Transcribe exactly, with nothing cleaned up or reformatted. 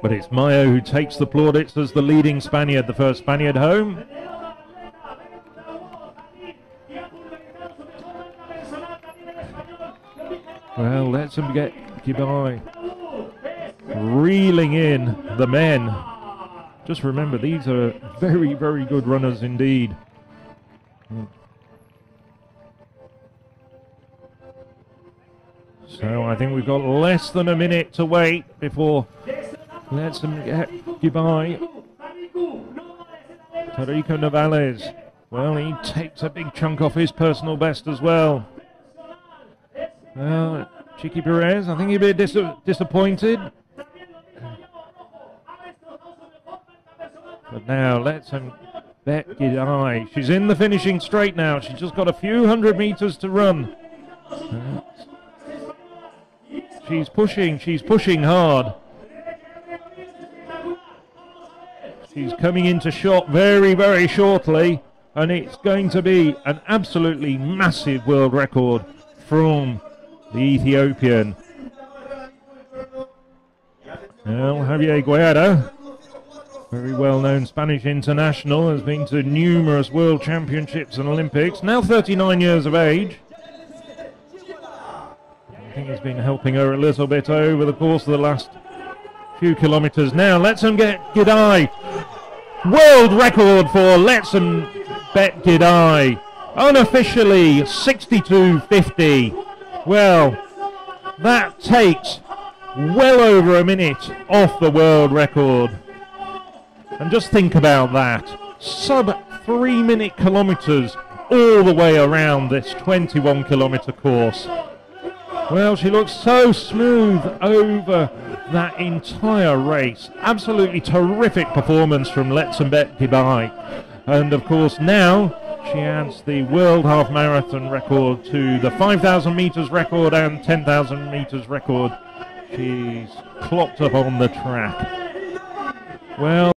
But it's Mayo who takes the plaudits as the leading Spaniard, the first Spaniard home. Well, let's him get Gidey reeling in the men. Just remember, these are very, very good runners indeed. So I think we've got less than a minute to wait before let's him get Gidey. Tariko Novales, well, he takes a big chunk off his personal best as well. Well, Chiki Perez, I think he'd be dis disappointed. But now, let's bet Gidey. She's in the finishing straight now. She's just got a few hundred meters to run. She's pushing, she's pushing hard. She's coming into shot very, very shortly. And it's going to be an absolutely massive world record from the Ethiopian. Well, Javier Guerra, very well-known Spanish international, has been to numerous world championships and Olympics, now thirty-nine years of age. I think he's been helping her a little bit over the course of the last few kilometres. Now, let's him get Gidey. World record for let's him bet Gidey. Unofficially, sixty-two fifty. Well, that takes well over a minute off the world record. And just think about that. Sub three minute kilometres all the way around this twenty-one kilometre course. Well, she looks so smooth over that entire race. Absolutely terrific performance from Letesenbet Gidey. And of course now she adds the world half marathon record to the five thousand meters record and ten thousand meters record she's clocked up on the track. Well.